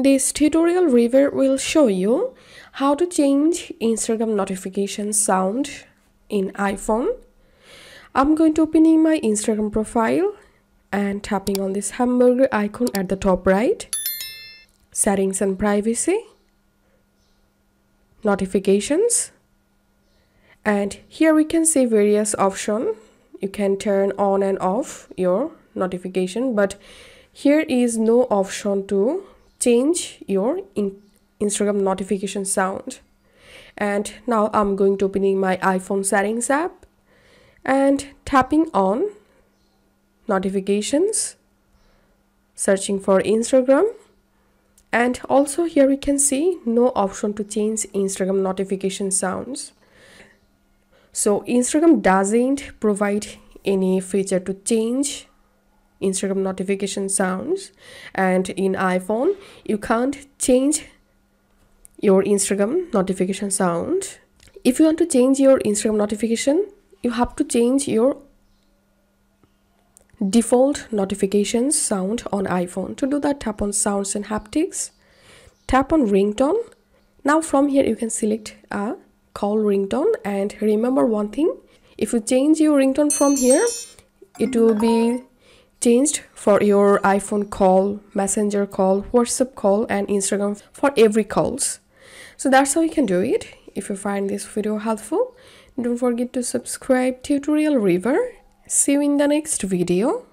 This tutorial river will show you how to change Instagram notification sound in iPhone. I'm going to opening my Instagram profile and tapping on this hamburger icon at the top right. Settings and privacy. Notifications. And here we can see various options. You can turn on and off your notification, but here is no option to change your Instagram notification sound. And now I'm going to opening my iPhone settings app and tapping on notifications, searching for Instagram, and also here we can see no option to change Instagram notification sounds. So Instagram doesn't provide any feature to change Instagram notification sounds, and in iPhone you can't change your Instagram notification sound. If you want to change your Instagram notification, you have to change your default notification sound on iPhone. To do that, tap on sounds and haptics, tap on ringtone. Now from here you can select a call ringtone, and remember one thing, if you change your ringtone from here, it will be changed for your iPhone call, messenger call, WhatsApp call, and Instagram for every calls. So that's how you can do it. If you find this video helpful, don't forget to subscribe Tutorial River. See you in the next video.